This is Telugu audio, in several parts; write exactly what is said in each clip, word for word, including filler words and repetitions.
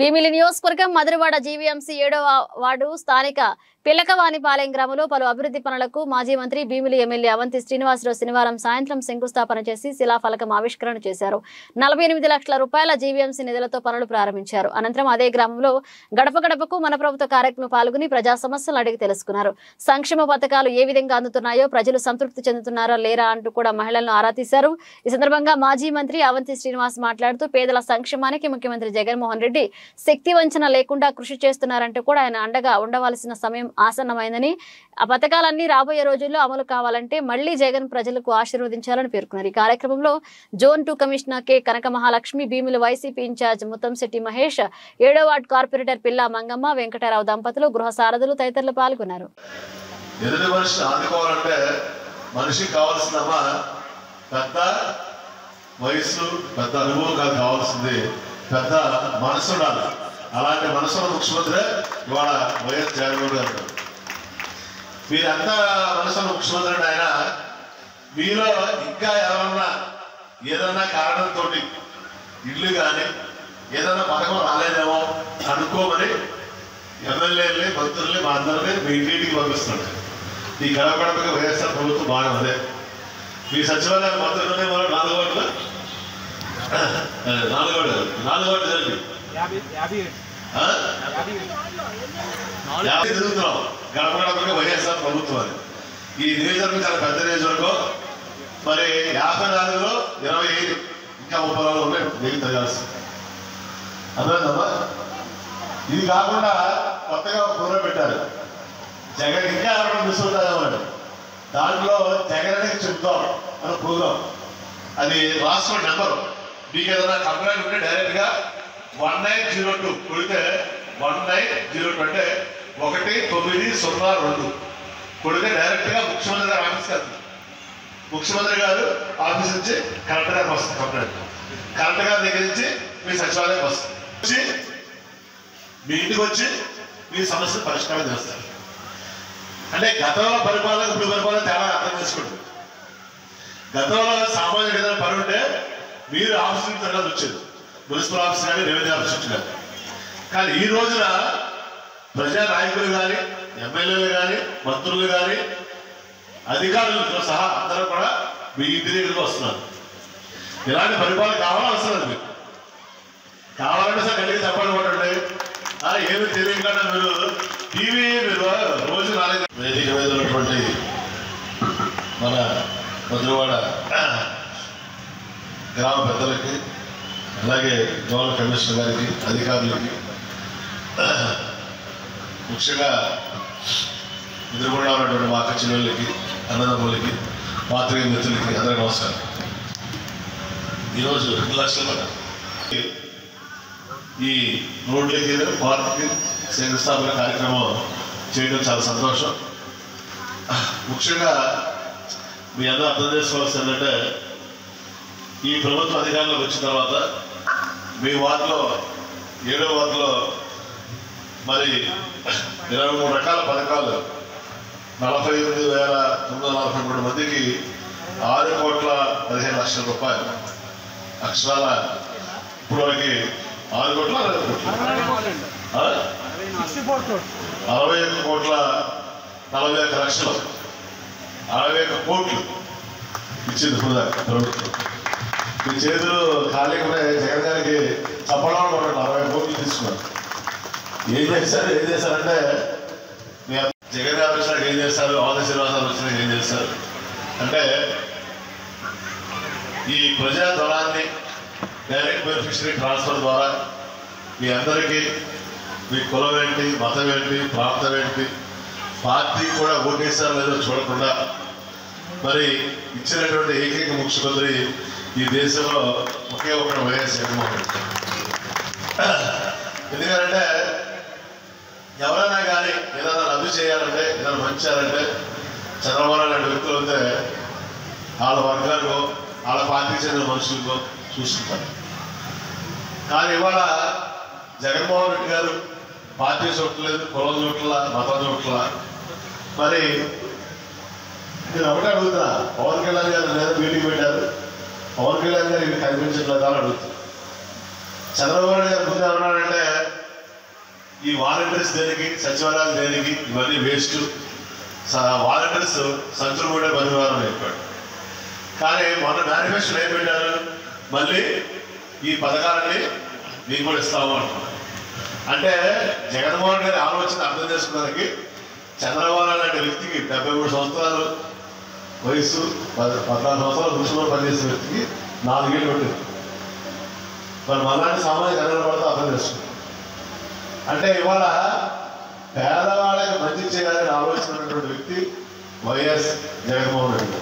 భీమిలి నియోజకవర్గం మధురవాడ జీవీఎంసీ ఏడవ వార్డు స్థానిక పిల్లకవానిపాలెం గ్రామంలో పలు అభివృద్ధి పనులకు మాజీ మంత్రి భీమిలి ఎమ్మెల్యే అవంతి శ్రీనివాసరావు శనివారం సాయంత్రం శంకుస్థాపన చేసి శిలాఫలకం ఆవిష్కరణ చేశారు. నలభై ఎనిమిది లక్షల రూపాయల జీవీఎంసీ నిధులతో పనులు ప్రారంభించారు. అనంతరం అదే గ్రామంలో గడప గడపకు మన ప్రభుత్వ కార్యక్రమం పాల్గొని ప్రజా సమస్యలు అడిగి తెలుసుకున్నారు. సంక్షేమ పథకాలు ఏ విధంగా అందుతున్నాయో, ప్రజలు సంతృప్తి చెందుతున్నారా లేరా అంటూ కూడా మహిళలను ఆరా తీశారు. ఈ సందర్భంగా మాజీ మంత్రి అవంతి శ్రీనివాస్ మాట్లాడుతూ పేదల సంక్షేమానికి ముఖ్యమంత్రి జగన్మోహన్ రెడ్డి శక్తి వంచన లేకుండా కృషి చేస్తున్నారంటూ కూడా ఆయన అండగా ఉండవలసిన సమయం ఆసన్నమైందని, ఆ పథకాలన్నీ రాబోయే రోజుల్లో అమలు కావాలంటే మళ్లీ జగన్ ప్రజలకు ఆశీర్వదించాలని పేర్కొన్నారు. ఈ కార్యక్రమంలో zone two commissioner K Kanaka Mahalakshmi, Bheemili YCP incharge Muttamsetti Mahesh, ఏడో వార్డు కార్పొరేటర్ పిల్లా మంగమ్మ, వెంకటరావు దంపతులు, గృహ సారథులు తదితరులు పాల్గొన్నారు. పెద్ద మనసు ఉండాలి. అలాంటి మనసు ముఖ్యమంత్రి ఇవాళ వైఎస్ జగన్మోహన్ గారు. మీరంతా మనసు ముఖ్యమంత్రి అంటే ఆయన మీలో ఇంకా ఎవరన్నా ఏదన్నా కారణంతో ఇల్లు కానీ ఏదన్నా పథకం రాలేదేమో అనుకోమని ఎమ్మెల్యేలని, మంత్రుల్ని, మా అందరినీ మీ ఇంటికి పంపిస్తున్నాడు. ఈ గడప గడపకి వైఎస్ఆర్ ప్రభుత్వం భాగం అదే. మీ సచివాలయ మంత్రులనే మనం నాలుగు వాటిలో నాలుగోడు నాలుగోడు జరిపి యాభై తిరుగుతున్నాం. గడప గడపకి వైఎస్ఆర్ ప్రభుత్వం అని ఈ నియోజకవర్గం చాలా పెద్ద నియోజకవర్గం. మరి యాభై నాలుగులో ఇరవై ఐదు ఇంకా ముప్పై నాలుగు ఉన్నాయి మీకు తెలియాల్సి అర్థమైందమ్మా. ఇది కాకుండా కొత్తగా ఒక కూర పెట్టారు, జగన్ ఇంకా ఎవరైనా తీసుకుంటారు. దాంట్లో జగన్కి చెప్తాం అని ప్రోగ్రాం, అది రాసుకోండి నెంబరు. మీకు ఏదైనా కంప్లైంట్ ఉంటే డైరెక్ట్ గా వన్ నైన్ జీరో టూ కొడితే వన్ నైన్ జీరో టూ అంటే ఒకటి తొమ్మిది సున్నా రెండు కొడితే డైరెక్ట్ గా ముఖ్యమంత్రి గారు ఆఫీస్కి వెళ్తుంది. ముఖ్యమంత్రి గారు ఆఫీస్ నుంచి కలెక్టర్ గారికి వస్తుంది కంప్లైంట్. కలెక్టర్ గారి దగ్గర నుంచి మీ సచివాలయం వస్తుంది, వచ్చి మీ ఇంటికి వచ్చి మీ సమస్యను పరిష్కారం చేస్తారు. అంటే గతంలో పరిపాలన, ఇప్పుడు పరిపాలన తేడా అర్థం చేసుకుంటుంది. గతంలో సామాజిక ఏదైనా పని ఉంటే మీరు ఆఫీస్ నుంచి వెళ్ళాల్సి వచ్చేది, మున్సిపల్ ఆఫీస్ కానీ రెవెన్యూ ఆఫీస్ నుంచి కానీ. కానీ ఈ రోజున ప్రజా నాయకులు కానీ, ఎమ్మెల్యేలు కానీ, మంత్రులు కానీ, అధికారులతో సహా అందరూ కూడా మీ ఇంటి దగ్గరకు వస్తున్నారు. ఇలాంటి పరిపాలన కావాలని అవసరం. మీకు కావాలంటే సార్ గట్టిగా చెప్పాలి అంటే ఏమి తెలియకుండా మీరు టీవీ మీరు రోజు నాలుగు వేదిక మీద ఉన్నటువంటి మన మధురవాడ గ్రామ పెద్దలకి, అలాగే జోనల్ కమిషనర్ గారికి, అధికారులకి, ముఖ్యంగా ఎదురుకుండా ఉన్నటువంటి మా అక్క చెల్లెళ్ళకి, అన్నదమ్ములకి, పాత్రికేయ మిత్రులకి అందరికీ నమస్కారం. ఈరోజు రెండు లక్షల ఈ రోడ్లకి, పార్క్కి శంకుస్థాపన కార్యక్రమం చేయడం చాలా సంతోషం. ముఖ్యంగా మీ అందరూ అర్థం చేసుకోవాల్సింది ఏంటంటే, ఈ ప్రభుత్వ అధికారంలోకి వచ్చిన తర్వాత మీ వార్డులో, ఏడో వార్డులో మరి ఇరవై మూడు రకాల పథకాలు నలభై ఎనిమిది వేల తొమ్మిది వందల నలభై మూడు మందికి ఆరు కోట్ల పదిహేను లక్షల రూపాయలు అక్షరాల ఇప్పటివరకు ఆరు కోట్ల అరవై ఒక్క కోట్ల నలభై ఒక్క లక్షలు అరవై ఒక్క కోట్లు ఇచ్చింది కూడా ప్రభుత్వం. మీ చేతులు ఖాళీగా జగన్ గారికి చప్పడం కొట్టండి. అరవై కోట్లు తీసుకున్నారు. ఏం చేశారు ఏం చేశారంటే జగన్ గారు వచ్చినాక ఏం చేస్తారు, ఆంధ్ర శ్రీనివాసరావు వచ్చినాక ఏం చేస్తారు అంటే ఈ ప్రజా ధనాన్ని డైరెక్ట్ బెనిఫిషరీ ట్రాన్స్ఫర్ ద్వారా మీ అందరికీ, మీ కులం ఏంటి, మతం ఏంటి, ప్రాంతం ఏంటి, పార్టీ కూడా ఓటేశారు లేదో చూడకుండా మరి ఇచ్చినటువంటి ఏకైక ముఖ్యమంత్రి ఈ దేశంలో ఒకే ఒక వైఎస్ జగన్మోహన్ రెడ్డి. ఎందుకంటే ఎవరైనా కానీ ఏదైనా రద్దు చేయాలంటే, ఏదైనా మంచాలంటే చంద్రబాబు లాంటి వ్యక్తులు ఉంటే వాళ్ళ వర్గాలకు, వాళ్ళ పార్టీకి చెందిన మనుషులకు చూసుకుంటారు. కానీ ఇవాళ జగన్మోహన్ రెడ్డి గారు పార్టీ చూడలేదు, కులం చూడలా, మతం చూడలా. మరి నేను ఒకటే అడుగుతున్నా, పవన్ కళ్యాణ్ గారు లేదా మీటింగ్ పెట్టారు, పవన్ కళ్యాణ్ గారు ఇవి కనిపించట్లేదు అని అడుగుతుంది. చంద్రబాబు నాయుడు గారు ముందు ఏమన్నాడంటే वालंटीर्स देने सचिवाल देने इवन वेस्ट वालंटीर्स संचल बंधुवार मन मेनिफेस्टो मल्ली पथकाल अंटे जगन्मोहन गारी आलोचन अर्थं की चंद्रबाबु नायडू व्यक्ति की डेबई मूड संवसाल वयस पदना संवसाल कृषि पे व्यक्ति की नागेल मैं मना सामाजिक अगल अर्थं अंटे इवाल पेदवा मंजी चेयर आलोचना व्यक्ति वैएस जगन्मोहन रेड्डी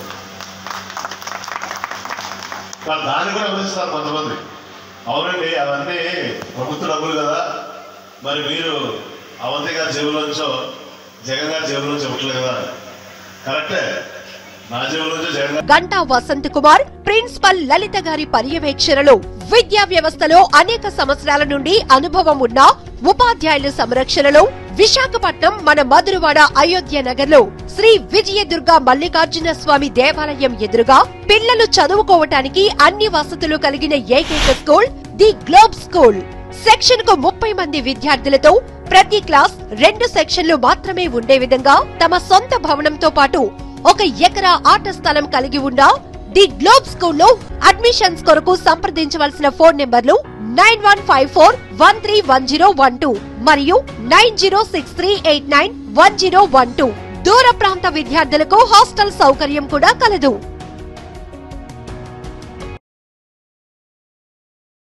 दाने विमर्शिस्तारु अवनंडी अवी प्रभुत्व डबूल कदा मरी वीर अवंति गारी जेबुलोंचो जगन गारी जेबुलोंचो इव्वट्लेदु कदा करेक्टे గంటా వసంత్ కుమార్ ప్రిన్సిపల్ లలిత గారి పర్యవేక్షణలో విద్యా వ్యవస్థలో అనేక సంవత్సరాల నుండి అనుభవం ఉన్న ఉపాధ్యాయుల సంరక్షణలో విశాఖపట్నం మన మధురవాడ అయోధ్య నగర్లో శ్రీ విజయదుర్గ మల్లికార్జున స్వామి దేవాలయం ఎదురుగా పిల్లలు చదువుకోవడానికి అన్ని వసతులు కలిగిన ఏకైక school the globe school section కు ముప్పై మంది విద్యార్థులతో ప్రతి క్లాస్ రెండు సెక్షన్లు మాత్రమే ఉండే విధంగా తమ సొంత భవనంతో పాటు ఒక ఎకరా ఆట స్థలం కలిగి ఉన్న ది గ్లోబ్ స్కూల్లో అడ్మిషన్స్ కొరకు సంప్రదించవలసిన phone numbers nine one five four one three one zero one two మరియు nine zero six three eight nine one zero one two దూర ప్రాంత విద్యార్థులకు హాస్టల్ సౌకర్యం కూడా కలదు।